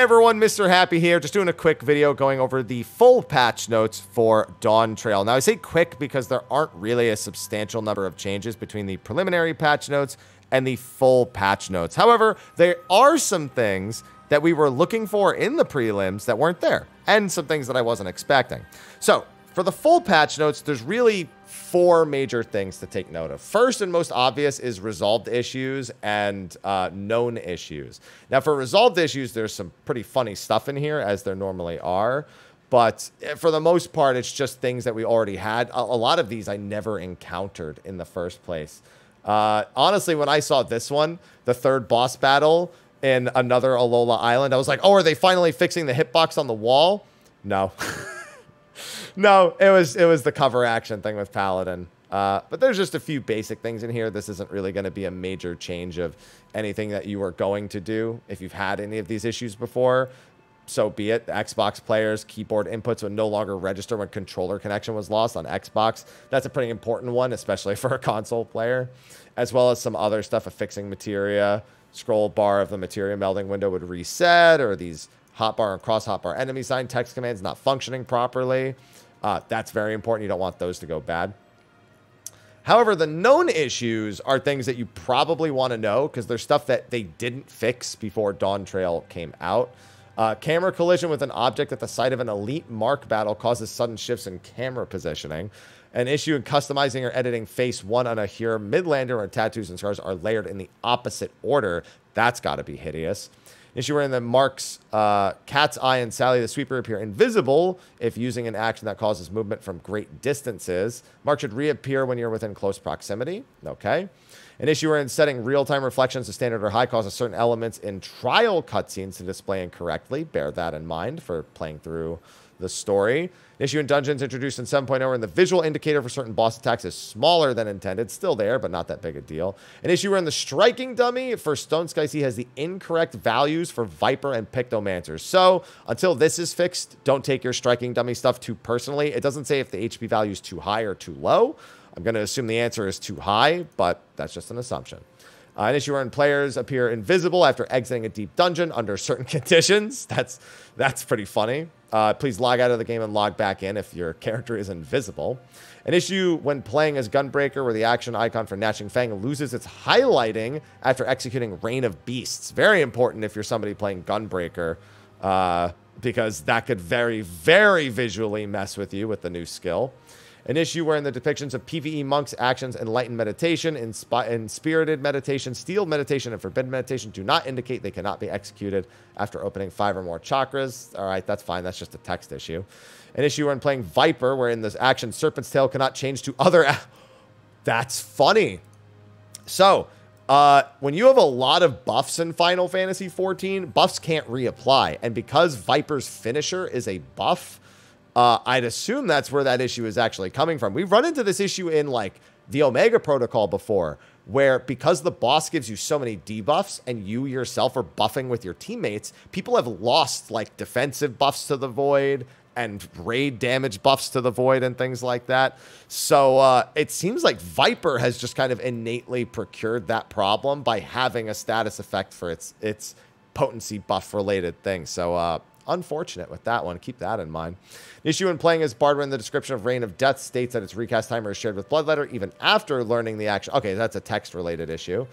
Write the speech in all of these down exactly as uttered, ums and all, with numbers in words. Everyone, Mister Happy here, just doing a quick video going over the full patch notes for Dawn Trail. Now, I say quick because there aren't really a substantial number of changes between the preliminary patch notes and the full patch notes. However, there are some things that we were looking for in the prelims that weren't there, and some things that I wasn't expecting. So, for the full patch notes, there's really four major things to take note of. First and most obvious is resolved issues and uh, known issues. Now, for resolved issues, there's some pretty funny stuff in here, as there normally are. But for the most part, it's just things that we already had. A, a lot of these I never encountered in the first place. Uh, honestly, when I saw this one, the third boss battle in another Alola Island, I was like, oh, are they finally fixing the hitbox on the wall? No. No, it was it was the cover action thing with Paladin. Uh, but there's just a few basic things in here. This isn't really going to be a major change of anything that you are going to do. If you've had any of these issues before, so be it. The Xbox players, keyboard inputs would no longer register when controller connection was lost on Xbox. That's a pretty important one, especially for a console player. As well as some other stuff, affixing materia. Scroll bar of the materia melding window would reset, or these hotbar and cross hotbar enemy sign text commands not functioning properly. Uh, that's very important. You don't want those to go bad. However, the known issues are things that you probably want to know because there's stuff that they didn't fix before Dawn Trail came out. Uh, camera collision with an object at the site of an elite mark battle causes sudden shifts in camera positioning. An issue in customizing or editing face one on a hero Midlander where tattoos and scars are layered in the opposite order. That's got to be hideous. Issue wherein the marks, uh, Cat's Eye and Sally the Sweeper appear invisible if using an action that causes movement from great distances. Mark should reappear when you're within close proximity. Okay. An issue wherein setting real-time reflections to standard or high causes certain elements in trial cutscenes to display incorrectly. Bear that in mind for playing through the story. An issue in dungeons introduced in seven point oh wherein the visual indicator for certain boss attacks is smaller than intended. Still there, but not that big a deal. An issue wherein the striking dummy for Stone Sky Sea has the incorrect values for Viper and Pictomancer. So until this is fixed, don't take your striking dummy stuff too personally. It doesn't say if the H P value is too high or too low. I'm going to assume the answer is too high, but that's just an assumption. Uh, an issue wherein players appear invisible after exiting a deep dungeon under certain conditions. That's that's pretty funny. Uh, please log out of the game and log back in if your character is invisible. An issue when playing as Gunbreaker where the action icon for Gnashing Fang loses its highlighting after executing Reign of Beasts. Very important if you're somebody playing Gunbreaker, uh, because that could very, very visually mess with you with the new skill. An issue wherein the depictions of PvE monks' actions, enlightened meditation, inspi inspirited meditation, steeled meditation, and forbidden meditation do not indicate they cannot be executed after opening five or more chakras. All right, that's fine. That's just a text issue. An issue wherein playing Viper, wherein this action Serpent's Tail cannot change to other... That's funny. So, uh, when you have a lot of buffs in Final Fantasy fourteen, buffs can't reapply. And because Viper's finisher is a buff... Uh, I'd assume that's where that issue is actually coming from. We've run into this issue in, like, the Omega Protocol before, where because the boss gives you so many debuffs and you yourself are buffing with your teammates, people have lost, like, defensive buffs to the void and raid damage buffs to the void and things like that. So uh, it seems like Viper has just kind of innately procured that problem by having a status effect for its, its potency buff-related thing. So, uh... unfortunate with that one. Keep that in mind. The issue in playing as Bard when the description of Reign of Death states that its recast timer is shared with Bloodletter even after learning the action. Okay, that's a text-related issue.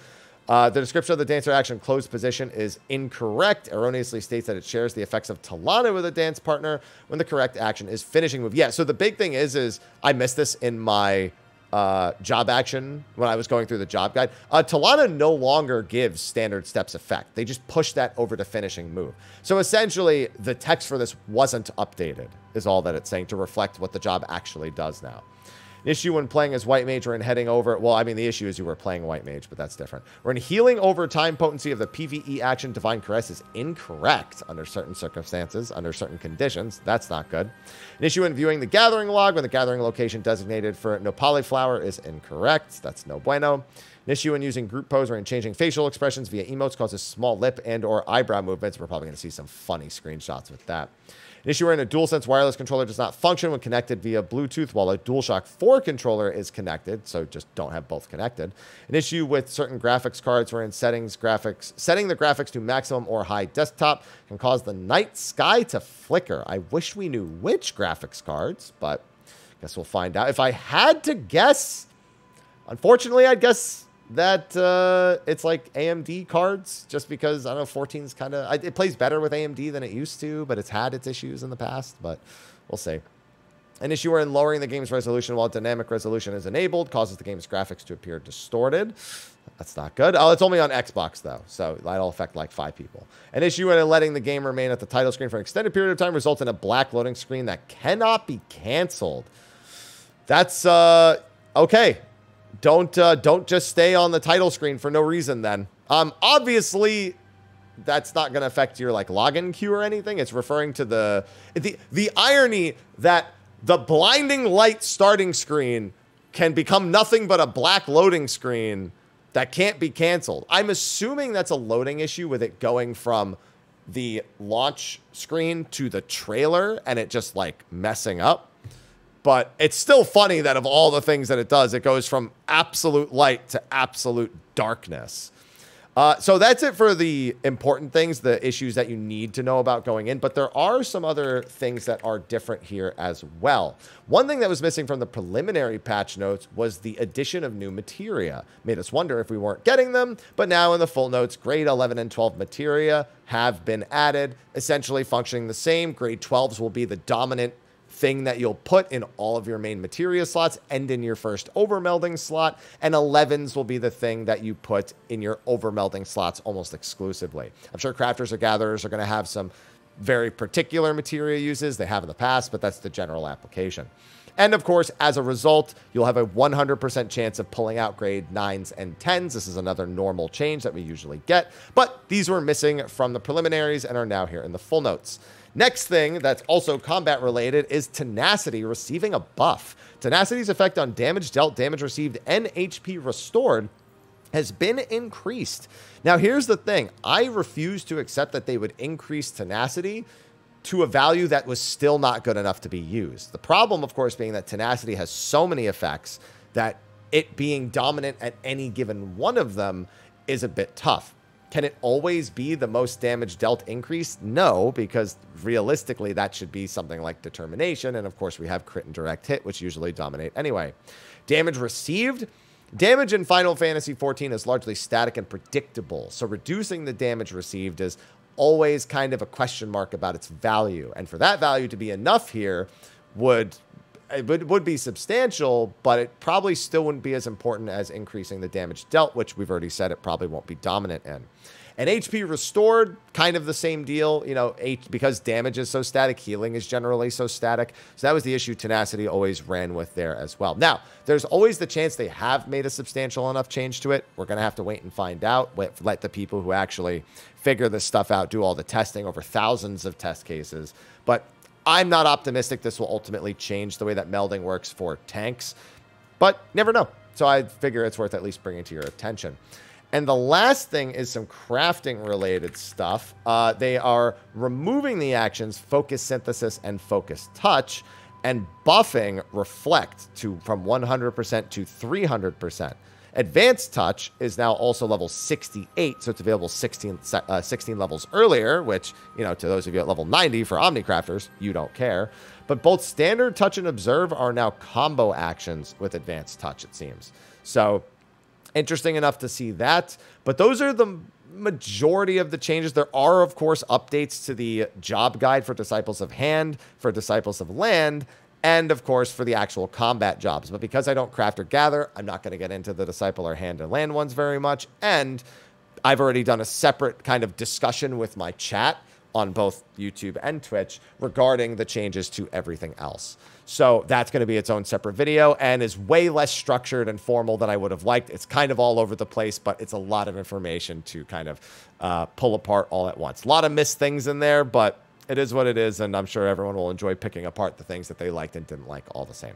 Uh, the description of the Dancer action Closed Position is incorrect. Erroneously states that it shares the effects of Talana with a dance partner when the correct action is Finishing Move. Yeah, so the big thing is, is I missed this in my uh, job action when I was going through the job guide. Uh, Talana no longer gives standard steps effect. They just push that over to Finishing Move. So essentially the text for this wasn't updated is all that it's saying to reflect what the job actually does now. An issue when playing as White Mage or in heading over, well, I mean, the issue is you were playing White Mage, but that's different. We're in healing over time potency of the PvE action Divine Caress is incorrect under certain circumstances, under certain conditions. That's not good. An issue in viewing the gathering log when the gathering location designated for Nopali Flower is incorrect. That's no bueno. An issue when using group pose or in changing facial expressions via emotes causes small lip and or eyebrow movements. We're probably going to see some funny screenshots with that. An issue wherein a DualSense wireless controller does not function when connected via Bluetooth while a DualShock four controller is connected, so just don't have both connected. An issue with certain graphics cards wherein settings, graphics, setting the graphics to maximum or high desktop can cause the night sky to flicker. I wish we knew which graphics cards, but I guess we'll find out. If I had to guess, unfortunately, I'd guess that uh, it's like A M D cards, just because, I don't know, fourteen's kind of, it plays better with A M D than it used to, but it's had its issues in the past, but we'll see. An issue wherein lowering the game's resolution while dynamic resolution is enabled causes the game's graphics to appear distorted. That's not good. Oh, it's only on Xbox, though, so that'll affect like five people. An issue wherein letting the game remain at the title screen for an extended period of time results in a black loading screen that cannot be canceled. That's, uh, okay. Don't uh, don't just stay on the title screen for no reason then. Um, obviously, that's not going to affect your like login queue or anything. It's referring to the, the, the irony that the blinding light starting screen can become nothing but a black loading screen that can't be canceled. I'm assuming that's a loading issue with it going from the launch screen to the trailer and it just like messing up. But it's still funny that of all the things that it does, it goes from absolute light to absolute darkness. Uh, so that's it for the important things, the issues that you need to know about going in. But there are some other things that are different here as well. One thing that was missing from the preliminary patch notes was the addition of new materia. Made us wonder if we weren't getting them. But now in the full notes, grade eleven and twelve materia have been added, essentially functioning the same. Grade twelves will be the dominant thing that you'll put in all of your main materia slots and in your first overmelding slot, and elevens will be the thing that you put in your overmelding slots almost exclusively. I'm sure crafters or gatherers are going to have some very particular materia uses. They have in the past, but that's the general application. And of course, as a result, you'll have a one hundred percent chance of pulling out grade nines and tens. This is another normal change that we usually get, but these were missing from the preliminaries and are now here in the full notes. Next thing that's also combat related is Tenacity receiving a buff. Tenacity's effect on damage dealt, damage received, and H P restored has been increased. Now, here's the thing. I refuse to accept that they would increase Tenacity to a value that was still not good enough to be used. The problem, of course, being that Tenacity has so many effects that it being dominant at any given one of them is a bit tough. Can it always be the most damage dealt increase? No, because realistically, that should be something like Determination. And of course, we have Crit and Direct Hit, which usually dominate anyway. Damage received. Damage in Final Fantasy fourteen is largely static and predictable. So reducing the damage received is always kind of a question mark about its value. And for that value to be enough here would... It would, would be substantial, but it probably still wouldn't be as important as increasing the damage dealt, which we've already said it probably won't be dominant in. And H P restored, kind of the same deal, you know, H, because damage is so static, healing is generally so static. So that was the issue Tenacity always ran with there as well. Now, there's always the chance they have made a substantial enough change to it. We're going to have to wait and find out. Let the people who actually figure this stuff out do all the testing over thousands of test cases. But I'm not optimistic this will ultimately change the way that melding works for tanks, but never know. So I figure it's worth at least bringing to your attention. And the last thing is some crafting-related stuff. Uh, they are removing the actions Focus Synthesis and Focus Touch and buffing Reflect to from one hundred percent to three hundred percent. Advanced Touch is now also level sixty-eight, so it's available sixteen, uh, sixteen levels earlier, which, you know, to those of you at level ninety for Omnicrafters, you don't care. But both Standard Touch and Observe are now combo actions with Advanced Touch, it seems. So, interesting enough to see that. But those are the majority of the changes. There are, of course, updates to the job guide for Disciples of Hand, for Disciples of Land, and, of course, for the actual combat jobs. But because I don't craft or gather, I'm not going to get into the Disciple or Hand and Land ones very much. And I've already done a separate kind of discussion with my chat on both YouTube and Twitch regarding the changes to everything else. So that's going to be its own separate video and is way less structured and formal than I would have liked. It's kind of all over the place, but it's a lot of information to kind of uh, pull apart all at once. A lot of missed things in there, but it is what it is, and I'm sure everyone will enjoy picking apart the things that they liked and didn't like all the same.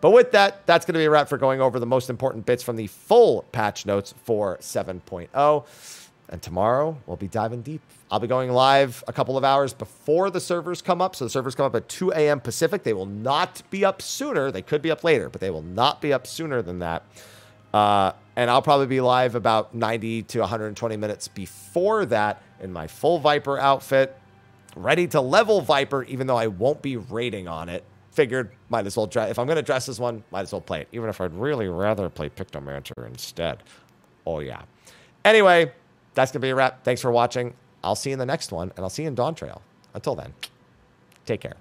But with that, that's going to be a wrap for going over the most important bits from the full patch notes for seven point oh. And tomorrow, we'll be diving deep. I'll be going live a couple of hours before the servers come up. So the servers come up at two A M Pacific. They will not be up sooner. They could be up later, but they will not be up sooner than that. Uh, and I'll probably be live about ninety to one hundred twenty minutes before that in my full Viper outfit, ready to level Viper, even though I won't be raiding on it. Figured, might as well dress. If I'm going to dress as one, might as well play it, even if I'd really rather play Pictomancer instead. Oh, yeah. Anyway, that's going to be a wrap. Thanks for watching. I'll see you in the next one, and I'll see you in Dawn Trail. Until then, take care.